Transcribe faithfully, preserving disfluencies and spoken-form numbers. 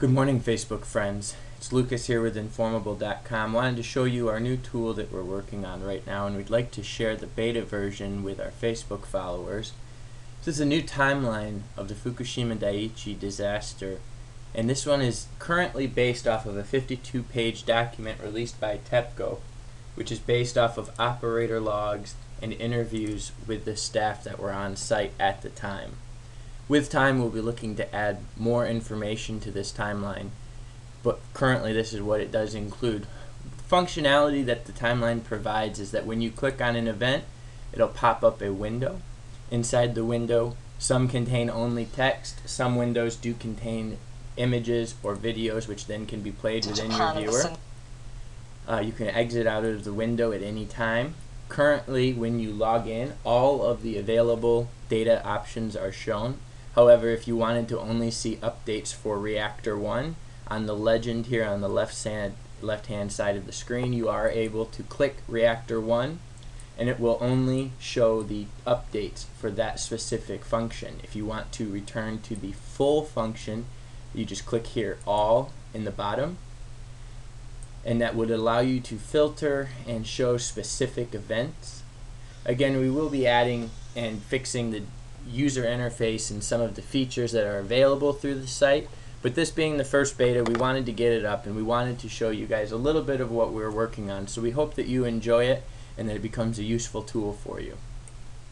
Good morning, Facebook friends. It's Lucas here with Informable dot com. Wanted to show you our new tool that we're working on right now, and we'd like to share the beta version with our Facebook followers. This is a new timeline of the Fukushima Daiichi disaster, and this one is currently based off of a fifty-two page document released by TEPCO, which is based off of operator logs and interviews with the staff that were on site at the time. With time, we'll be looking to add more information to this timeline, but currently this is what it does include. The functionality that the timeline provides is that when you click on an event, it'll pop up a window. Inside the window, some contain only text, some windows do contain images or videos which then can be played within your viewer. Uh, you can exit out of the window at any time. Currently, when you log in, all of the available data options are shown. However, if you wanted to only see updates for Reactor one, on the legend here on the left, left hand side of the screen, you are able to click Reactor one, and it will only show the updates for that specific function. If you want to return to the full function, you just click here, All, in the bottom, and that would allow you to filter and show specific events. Again, we will be adding and fixing the user interface and some of the features that are available through the site, but this being the first beta, we wanted to get it up and we wanted to show you guys a little bit of what we're working on. So we hope that you enjoy it and that it becomes a useful tool for you.